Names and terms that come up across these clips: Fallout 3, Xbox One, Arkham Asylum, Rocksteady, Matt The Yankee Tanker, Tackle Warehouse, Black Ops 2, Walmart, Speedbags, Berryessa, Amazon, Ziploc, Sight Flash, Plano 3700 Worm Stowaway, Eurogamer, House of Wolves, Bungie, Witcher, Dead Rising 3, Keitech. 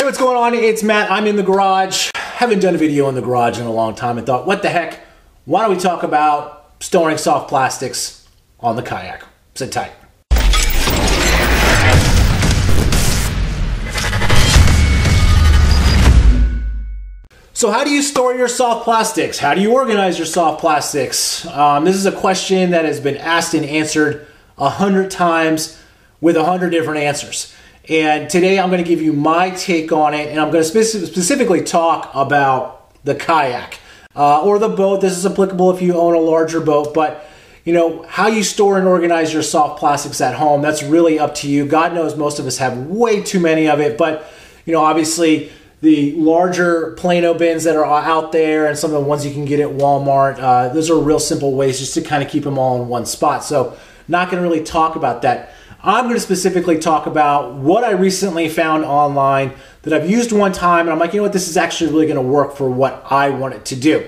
Hey, what's going on? It's Matt. I'm in the garage. Haven't done a video in the garage in a long time and thought, what the heck? Why don't we talk about storing soft plastics on the kayak? Sit tight. So how do you store your soft plastics? How do you organize your soft plastics? This is a question that has been asked and answered 100 times with 100 different answers. And today I'm going to give you my take on it, and I'm going to specifically talk about the kayak or the boat. This is applicable if you own a larger boat, but you know, how you store and organize your soft plastics at home, that's really up to you. God knows most of us have way too many of it, but you know, obviously the larger Plano bins that are out there and some of the ones you can get at Walmart, those are real simple ways just to kind of keep them all in one spot. So not going to really talk about that. I'm going to specifically talk about what I recently found online that I've used one time, and I'm like, you know what, this is actually really going to work for what I want it to do.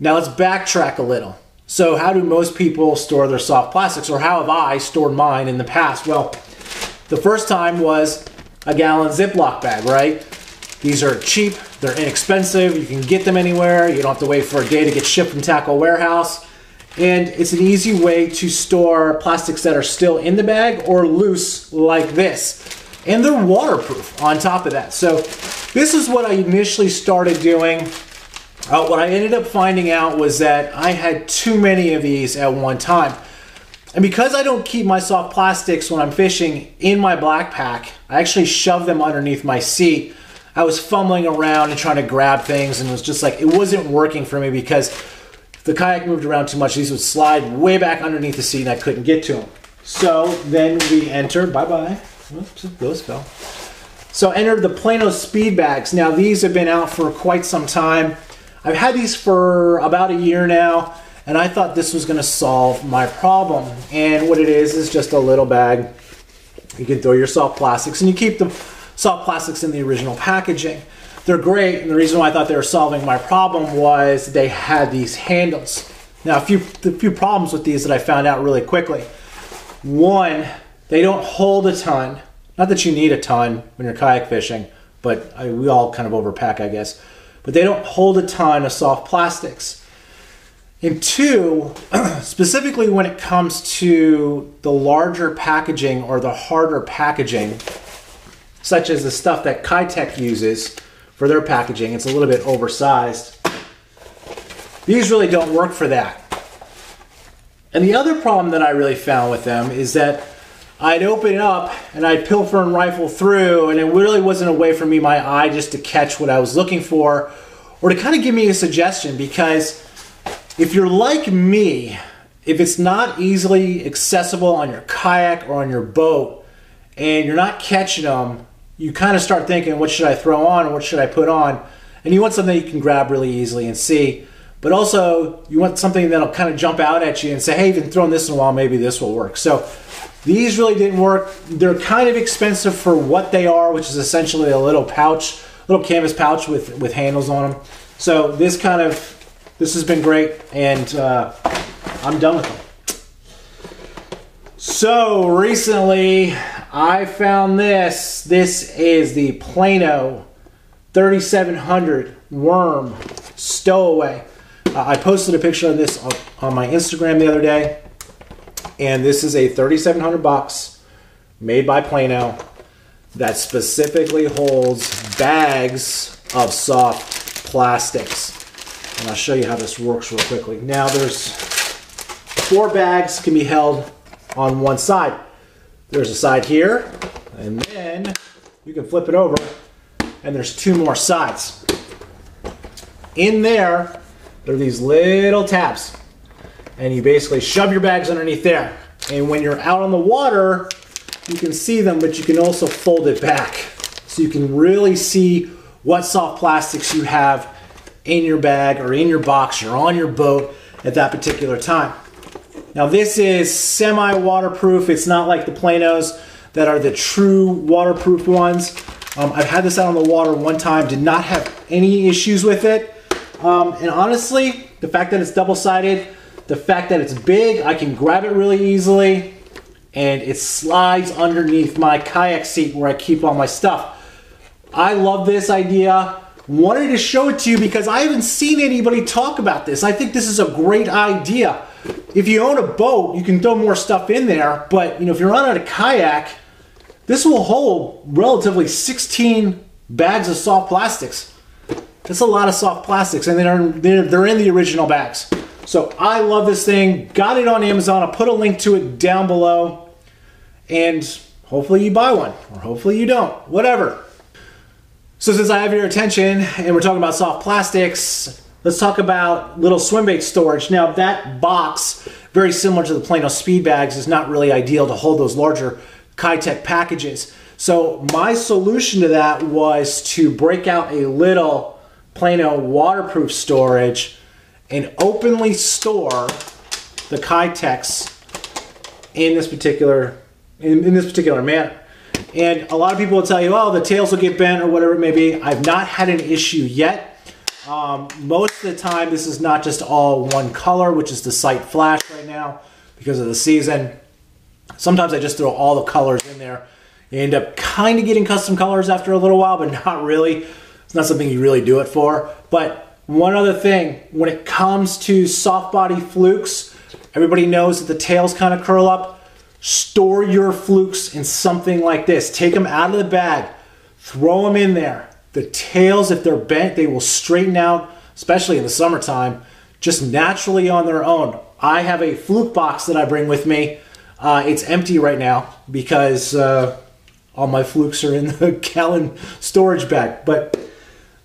Now let's backtrack a little. So how do most people store their soft plastics, or how have I stored mine in the past? Well, the first time was a gallon Ziploc bag, right? These are cheap, they're inexpensive, you can get them anywhere, you don't have to wait for a day to get shipped from Tackle Warehouse, and it's an easy way to store plastics that are still in the bag or loose like this. And they're waterproof on top of that. So this is what I initially started doing. What I ended up finding out was that I had too many of these at one time. And because I don't keep my soft plastics when I'm fishing in my backpack, I actually shove them underneath my seat. I was fumbling around and trying to grab things, and it was just like, it wasn't working for me because the kayak moved around too much. These would slide way back underneath the seat and I couldn't get to them. So then we entered, bye-bye. Oops, those fell. So entered the Plano speed bags. Now these have been out for quite some time. I've had these for about a year now, and I thought this was gonna solve my problem. And what it is just a little bag. You can throw your soft plastics, and you keep them soft plastics in the original packaging. They're great, and the reason why I thought they were solving my problem was they had these handles. Now, a few problems with these that I found out really quickly. One, they don't hold a ton. Not that you need a ton when you're kayak fishing, but we all kind of overpack, I guess. But they don't hold a ton of soft plastics. And two, specifically when it comes to the larger packaging or the harder packaging, such as the stuff that Keitech uses for their packaging. It's a little bit oversized. These really don't work for that. And the other problem that I really found with them is that I'd open it up and I'd pilfer and rifle through, and it really wasn't a way for me, my eye, just to catch what I was looking for or to kind of give me a suggestion, because if you're like me, if it's not easily accessible on your kayak or on your boat and you're not catching them, you kind of start thinking, what should I throw on? What should I put on? And you want something you can grab really easily and see, but also you want something that'll kind of jump out at you and say, hey, you've been throwing this in a while, maybe this will work. So these really didn't work. They're kind of expensive for what they are, which is essentially a little pouch, little canvas pouch with handles on them. So this has been great, and I'm done with them. So recently, I found this. This is the Plano 3700 Worm Stowaway. I posted a picture of this on my Instagram the other day, and this is a 3700 box made by Plano that specifically holds bags of soft plastics. And I'll show you how this works real quickly. Now there's 4 bags can be held on one side. There's a side here, and then you can flip it over, and there's 2 more sides. In there are these little tabs, and you basically shove your bags underneath there. And when you're out on the water, you can see them, but you can also fold it back. So you can really see what soft plastics you have in your bag or in your box or on your boat at that particular time. Now this is semi-waterproof. It's not like the Planos that are the true waterproof ones. I've had this out on the water one time, did not have any issues with it. And honestly, the fact that it's double-sided, the fact that it's big, I can grab it really easily, and it slides underneath my kayak seat where I keep all my stuff. I love this idea. Wanted to show it to you because I haven't seen anybody talk about this. I think this is a great idea. If you own a boat, you can throw more stuff in there, but you know, if you're on a kayak, this will hold relatively 16 bags of soft plastics. That's a lot of soft plastics, and they're in the original bags. So I love this thing. Got it on Amazon. I'll put a link to it down below, and hopefully you buy one, or hopefully you don't, whatever. So since I have your attention and we're talking about soft plastics, let's talk about little swim bait storage. Now that box, very similar to the Plano Speed bags, is not really ideal to hold those larger Keitech packages. So my solution to that was to break out a little Plano waterproof storage and openly store the Keitechs in this particular manner. And a lot of people will tell you, oh, the tails will get bent or whatever it may be. I've not had an issue yet. Most of the time, this is not just all one color, which is the Sight Flash right now because of the season. Sometimes I just throw all the colors in there. You end up kind of getting custom colors after a little while, but not really. It's not something you really do it for. But one other thing, when it comes to soft body flukes, everybody knows that the tails kind of curl up. Store your flukes in something like this. Take them out of the bag, throw them in there. The tails, if they're bent, they will straighten out, especially in the summertime, just naturally on their own. I have a fluke box that I bring with me. It's empty right now because all my flukes are in the gallon storage bag. But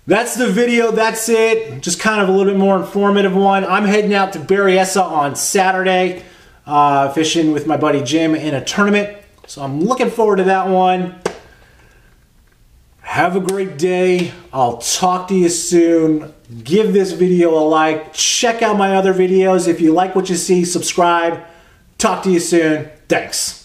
that's the video, that's it. Just kind of a little bit more informative one. I'm heading out to Berryessa on Saturday. Fishing with my buddy Jim in a tournament. So I'm looking forward to that one. Have a great day. I'll talk to you soon. Give this video a like. Check out my other videos. If you like what you see, subscribe. Talk to you soon. Thanks.